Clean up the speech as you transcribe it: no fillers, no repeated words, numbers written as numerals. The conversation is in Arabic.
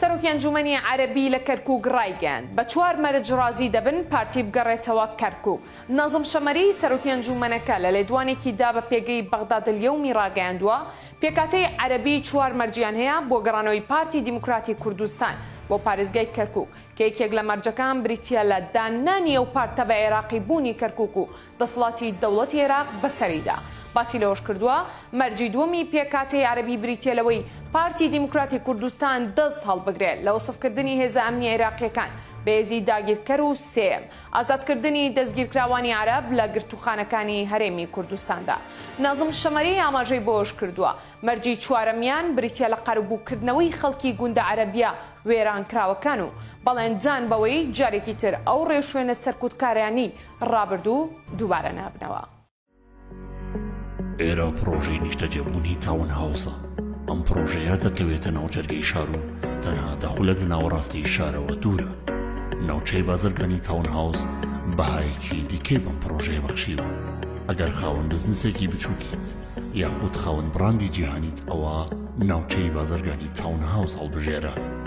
سەرۆک ئەنجومەنی عەرەبی لە کەرکووک ڕایگەیاند بە 4 مەرج ڕازی دەبن پارتی بگەڕێتەوە کەرکووک. نازم شەمەری سەرۆک ئەنجومەنەکە لە لێدوانێکی دا بە پێگەی بەغداد ئەلیەومی ڕاگەیاندووە پێکاتەی عەرەبی 4 مەرجیان هەیە بۆ گەڕانەوەی پارتی دیموکراتی کوردستان بۆ پارێزگای کەرکووک کە یەکێک لە مەرجەکان بریتیە لە دانانی ئەو پارتە بە عێراقی بوونی کەرکووک و دەسەڵاتی دەوڵەتی عێراق بەسەریدا. باسی لەوەش کردووە مەرجی دووەمی پێکاتەی عەرەبی بریتیە لەوەی پارتی دیموکراتی کوردستان دەست هەڵبگرێت لە وەسفکردنی هێزە ئەمنی عێراقیەکان بەهێزی داگیرکەر و سێم، ئازادکردنی دەستگیرکراوانی عەرەب لە گرتوخانەکانی هەرێمی کوردستاندا. نازم شەمەری ئاماژەی بۆش کردووە مەرجی چوارەمیان بریتیە لە قەرەبووکردنەوەی خەڵکی گوندە عەرەبیە وێرانکراوەکان و بەڵێنجان بەوەی جارێکی تر ئەو ڕێشوێنە سەرکوتکاریانی ڕابردوو دووبارە نابنەوە. ئێرە پرۆژەی نیشتەجێبوونی تاون هاوسە. ئەم پرۆژەیە دەکەوێتە ناوچەرگەی شار و تەنها دەخولە لە ناوەڕاستی شارەوە دوورە. ناوچەی بازرگانی تاون هاوس بەهایەکی دیکەی بەم پرۆژەیە بەخشیوە. ئەگەر خاوەن بزنسێکی بچووکیت یاخود خاوەن بڕاندی جیهانیت ئەوە ناوچەی بازرگانی تاون هاوس هەڵبژێرە.